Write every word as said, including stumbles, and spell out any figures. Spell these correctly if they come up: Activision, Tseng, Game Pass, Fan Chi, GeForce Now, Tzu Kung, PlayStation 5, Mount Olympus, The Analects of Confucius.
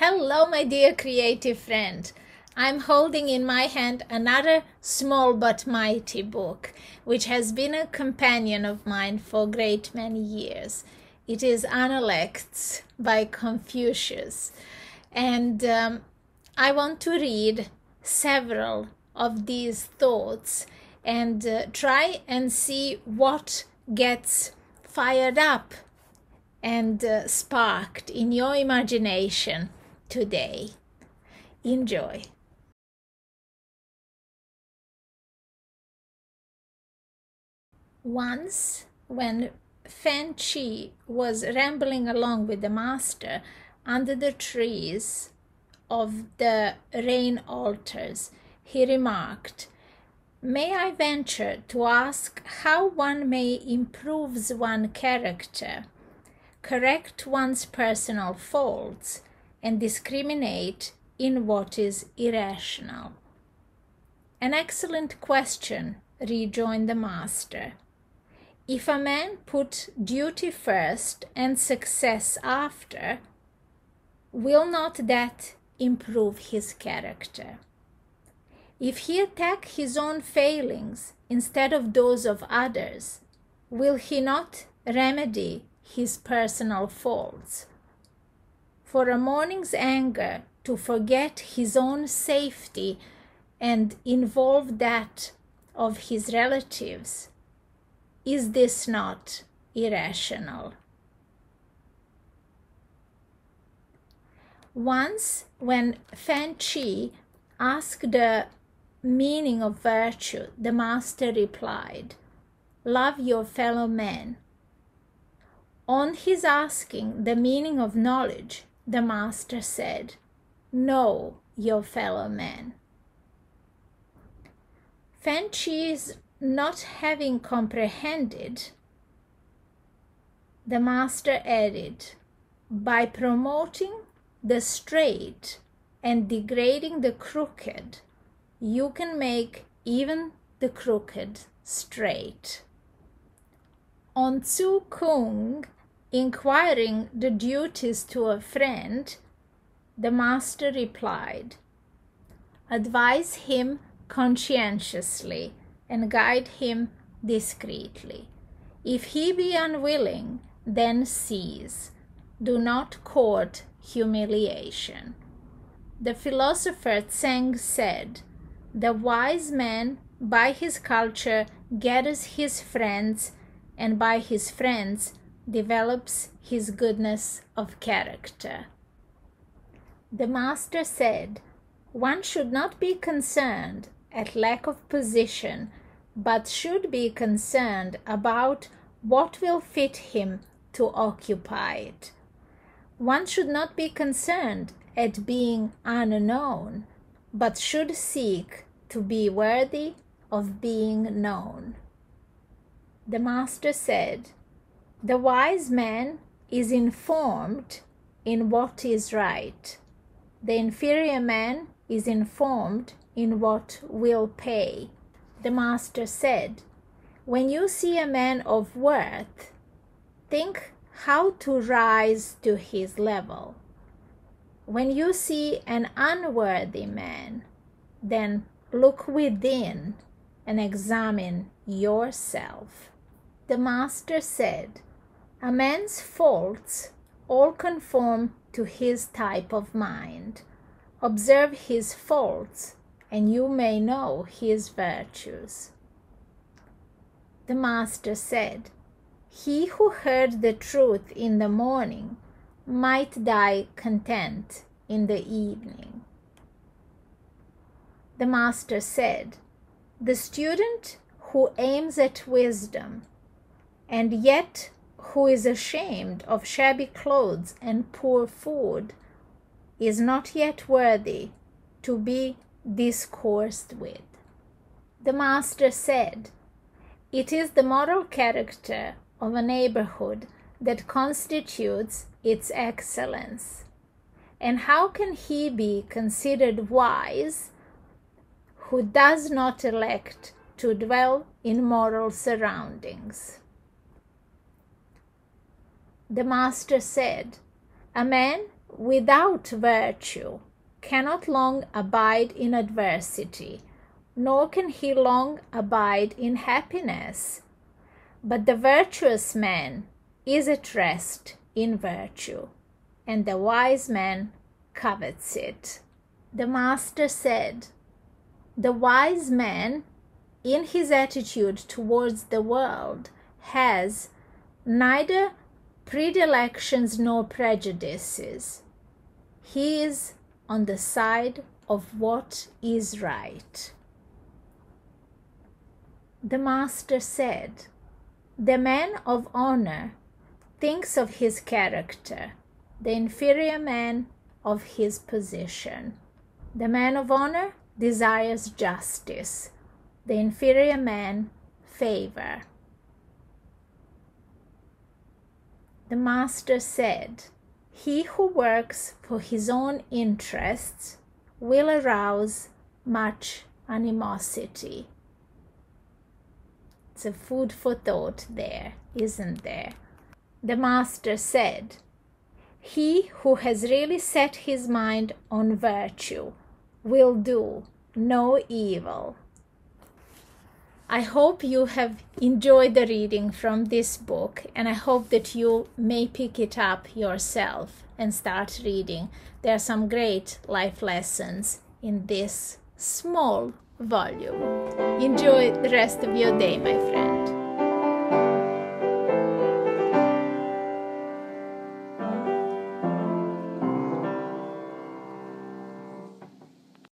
Hello, my dear creative friend. I'm holding in my hand another small but mighty book, which has been a companion of mine for a great many years. It is Analects by Confucius. And um, I want to read several of these thoughts and uh, try and see what gets fired up and uh, sparked in your imagination today. Enjoy. Once, when Fan Chi was rambling along with the master under the trees of the rain altars, he remarked, "May I venture to ask how one may improve one's character, correct one's personal faults, and discriminate in what is irrational?" "An excellent question," rejoined the master. "If a man put duty first and success after, will not that improve his character? If he attack his own failings instead of those of others, will he not remedy his personal faults? For a morning's anger to forget his own safety and involve that of his relatives, is this not irrational?" Once, when Fan Chi asked the meaning of virtue, the master replied, "Love your fellow man." On his asking the meaning of knowledge, the master said, "Know your fellow man." Fan Chi's not having comprehended, the master added, "By promoting the straight and degrading the crooked, you can make even the crooked straight." On Tzu Kung inquiring the duties to a friend, the master replied, "Advise him conscientiously and guide him discreetly. If he be unwilling, then cease. Do not court humiliation." The philosopher Tseng said, "The wise man by his culture gathers his friends, and by his friends develops his goodness of character." The master said, "One should not be concerned at lack of position, but should be concerned about what will fit him to occupy it. One should not be concerned at being unknown, but should seek to be worthy of being known." The master said, "The wise man is informed in what is right. The inferior man is informed in what will pay." The master said, "When you see a man of worth, think how to rise to his level. When you see an unworthy man, then look within and examine yourself." The master said, "A man's faults all conform to his type of mind. Observe his faults, and you may know his virtues." The master said, "He who heard the truth in the morning might die content in the evening." The master said, "The student who aims at wisdom, and yet who is ashamed of shabby clothes and poor food, is not yet worthy to be discoursed with." The master said, "It is the moral character of a neighborhood that constitutes its excellence. And how can he be considered wise who does not elect to dwell in moral surroundings?" The master said, "A man without virtue cannot long abide in adversity, nor can he long abide in happiness. But the virtuous man is at rest in virtue, and the wise man covets it. The master said, the wise man, in his attitude towards the world, has neither predilections nor prejudices. He is on the side of what is right. The master said, the man of honor thinks of his character, the inferior man of his position. The man of honor desires justice, the inferior man favor. The master said, he who works for his own interests will arouse much animosity. It's a food for thought there, isn't there? The master said, he who has really set his mind on virtue will do no evil. I hope you have enjoyed the reading from this book, and I hope that you may pick it up yourself and start reading. There are some great life lessons in this small volume. Enjoy the rest of your day, my friend.